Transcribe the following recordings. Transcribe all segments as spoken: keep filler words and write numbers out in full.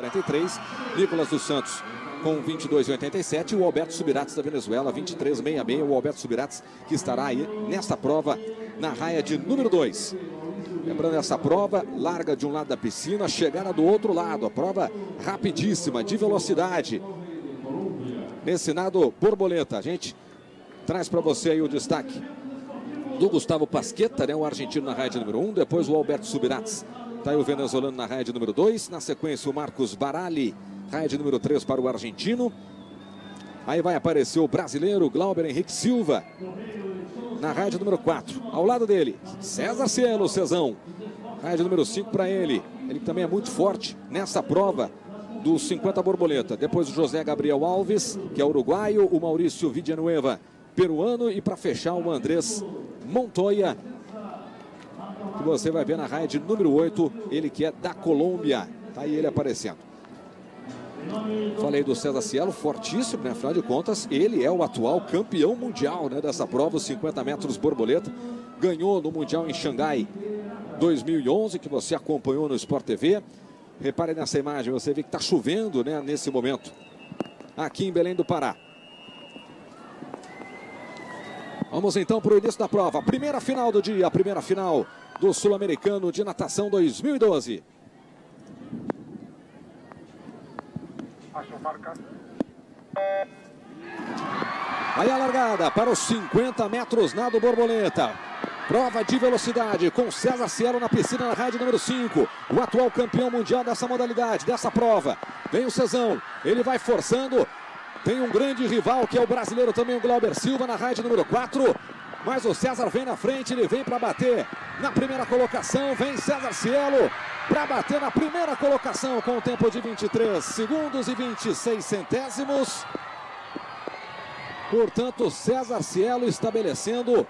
quarenta e três, Nicolas dos Santos com vinte e dois vírgula oitenta e sete e o Alberto Subirats da Venezuela, vinte e três vírgula sessenta e seis, o Alberto Subirats que estará aí nesta prova na raia de número dois. Lembrando, essa prova larga de um lado da piscina, chegada do outro lado, a prova rapidíssima, de velocidade. Nesse nado borboleta, a gente traz para você aí o destaque do Gustavo Pasqueta, né, o argentino na raia de número um, depois o Alberto Subirats. Está aí o venezuelano na raia de número dois. Na sequência, o Marcos Barali, raia de número três para o argentino. Aí vai aparecer o brasileiro Glauber Henrique Silva, na raia de número quatro. Ao lado dele, César Cielo, Cezão. Raia de número cinco para ele. Ele também é muito forte nessa prova dos cinquenta borboleta. Depois o José Gabriel Alves, que é uruguaio. O Maurício Villanueva, peruano. E para fechar, o Andrés Montoya, que você vai ver na raia de número oito, ele que é da Colômbia. Tá aí ele aparecendo. Falei do César Cielo, fortíssimo, né? Afinal de contas, ele é o atual campeão mundial, né, dessa prova, os cinquenta metros borboleta. Ganhou no Mundial em Xangai dois mil e onze, que você acompanhou no Sport T V. Repare nessa imagem, você vê que está chovendo, né, nesse momento, aqui em Belém do Pará. Vamos então para o início da prova. A primeira final do dia, a primeira final do Sul-Americano de Natação dois mil e doze. Aí a largada para os cinquenta metros nado borboleta. Prova de velocidade com César Cielo na piscina na raia de número cinco. O atual campeão mundial dessa modalidade, dessa prova. Vem o Cezão, ele vai forçando. Tem um grande rival que é o brasileiro também, o Glauber Silva, na raia de número quatro. Mas o César vem na frente, ele vem para bater na primeira colocação. Vem César Cielo para bater na primeira colocação com o tempo de vinte e três segundos e vinte e seis centésimos. Portanto, César Cielo estabelecendo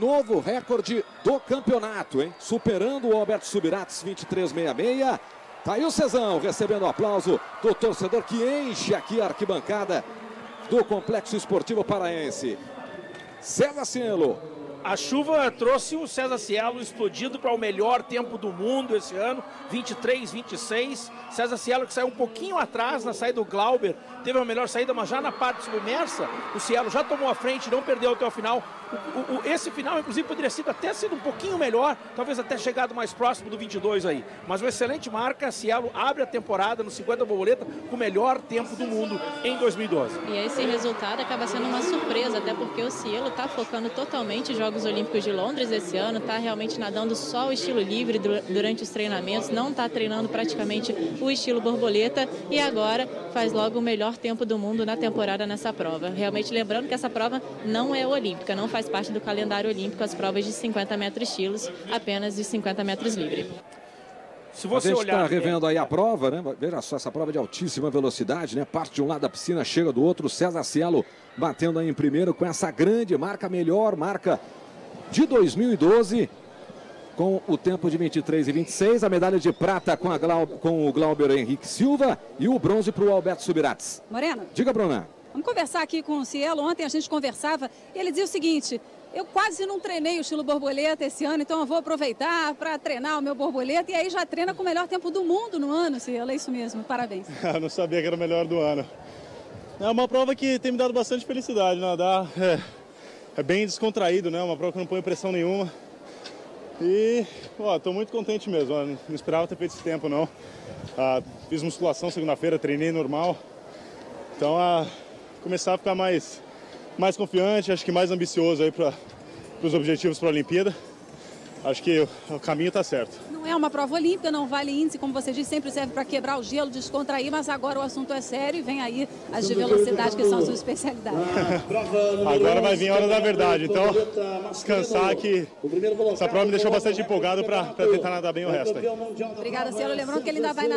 novo recorde do campeonato, hein? Superando o Alberto Subirats, vinte e três vírgula sessenta e seis. Tá aí o Cezão recebendo o aplauso do torcedor que enche aqui a arquibancada do Complexo Esportivo Paraense. César Cielo. A chuva trouxe o César Cielo explodido para o melhor tempo do mundo esse ano, vinte e três vírgula vinte e seis. César Cielo que saiu um pouquinho atrás na saída do Glauber, teve a melhor saída, mas já na parte submersa, o Cielo já tomou a frente, não perdeu até o final. O, o, esse final, inclusive, poderia sido, até sido um pouquinho melhor, talvez até chegado mais próximo do vinte e dois aí. Mas uma excelente marca, Cielo abre a temporada no cinquenta borboleta com o melhor tempo do mundo em dois mil e doze. E esse resultado acaba sendo uma surpresa, até porque o Cielo está focando totalmente os Jogos Olímpicos de Londres esse ano, está realmente nadando só o estilo livre durante os treinamentos, não está treinando praticamente o estilo borboleta e agora faz logo o melhor tempo do mundo na temporada nessa prova. Realmente lembrando que essa prova não é olímpica, não faz faz parte do calendário olímpico, as provas de cinquenta metros estilos, apenas de cinquenta metros livre. Se você olhar, está revendo aí a prova, né? Veja só, essa prova de altíssima velocidade, né? Parte de um lado da piscina, chega do outro. César Cielo batendo aí em primeiro com essa grande marca, melhor marca de dois mil e doze, com o tempo de vinte e três e vinte e seis. A medalha de prata com, a Glau... com o Glauber Henrique Silva e o bronze para o Alberto Subirats. Morena. Diga, Bruna. Vamos conversar aqui com o Cielo. Ontem a gente conversava e ele dizia o seguinte: eu quase não treinei o estilo borboleta esse ano, então eu vou aproveitar para treinar o meu borboleta e aí já treina com o melhor tempo do mundo no ano, Cielo. É isso mesmo, parabéns. Eu não sabia que era o melhor do ano. É uma prova que tem me dado bastante felicidade, nadar é, é bem descontraído, né? Uma prova que não põe pressão nenhuma. E, ó, tô muito contente mesmo, ó, não esperava ter feito esse tempo, não. Ah, fiz musculação segunda-feira, treinei normal. Então, a... começar a ficar mais, mais confiante, acho que mais ambicioso aí para os objetivos para a Olimpíada. Acho que o, o caminho está certo. Não é uma prova olímpica, não vale índice, como você disse, sempre serve para quebrar o gelo, descontrair, mas agora o assunto é sério e vem aí as de velocidade que são a sua especialidade. Agora vai vir a hora da verdade, então descansar que essa prova me deixou bastante empolgado para tentar nadar bem o resto aí. Obrigada, Cielo. Lembrando que ele ainda vai nadar.